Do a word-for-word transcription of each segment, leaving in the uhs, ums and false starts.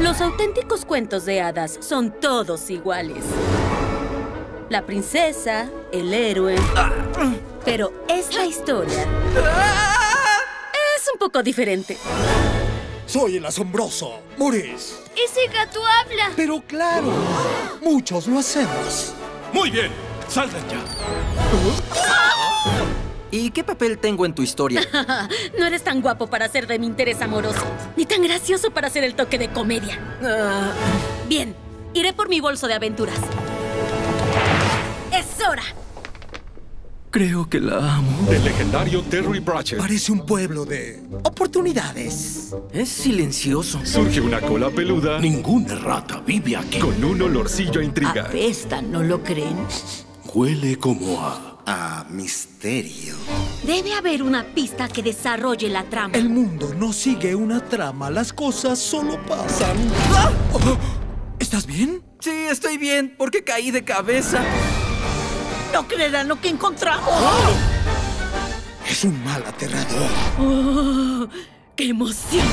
Los auténticos cuentos de hadas son todos iguales. La princesa, el héroe... Pero esta historia es un poco diferente. Soy el asombroso, Maurice. Ese gato habla. Pero claro, muchos lo hacemos. Muy bien, salgan ya. ¿Y qué papel tengo en tu historia? No eres tan guapo para ser de mi interés amoroso, ni tan gracioso para ser el toque de comedia. Uh... Bien, iré por mi bolso de aventuras. ¡Es hora! Creo que la amo. El legendario Terry Bratchett. Parece un pueblo de oportunidades. Es silencioso. Surge una cola peluda. Ninguna rata vive aquí. Con un olorcillo a intriga. Apesta, ¿no lo creen? Huele como a... a misterio. Debe haber una pista que desarrolle la trama. El mundo no sigue una trama. Las cosas solo pasan. ¡Ah! Oh, ¿estás bien? Sí, estoy bien. Porque caí de cabeza. ¡No creerán lo que encontramos! ¡Oh! Es un mal aterrador. Oh, ¡qué emoción!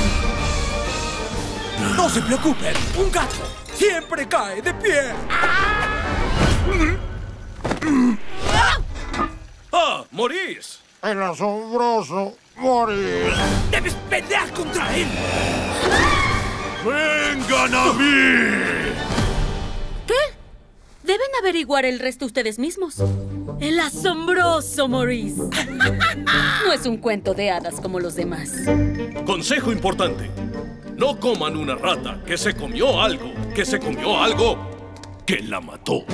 ¡No se preocupen! ¡Un gato siempre cae de pie! ¡Ah! ¡Ah, Maurice! ¡El asombroso Maurice! ¡Debes pelear contra él! ¡Vengan a mí! ¿Qué? Deben averiguar el resto ustedes mismos. ¡El asombroso Maurice! No es un cuento de hadas como los demás. Consejo importante. No coman una rata que se comió algo, que se comió algo, que la mató.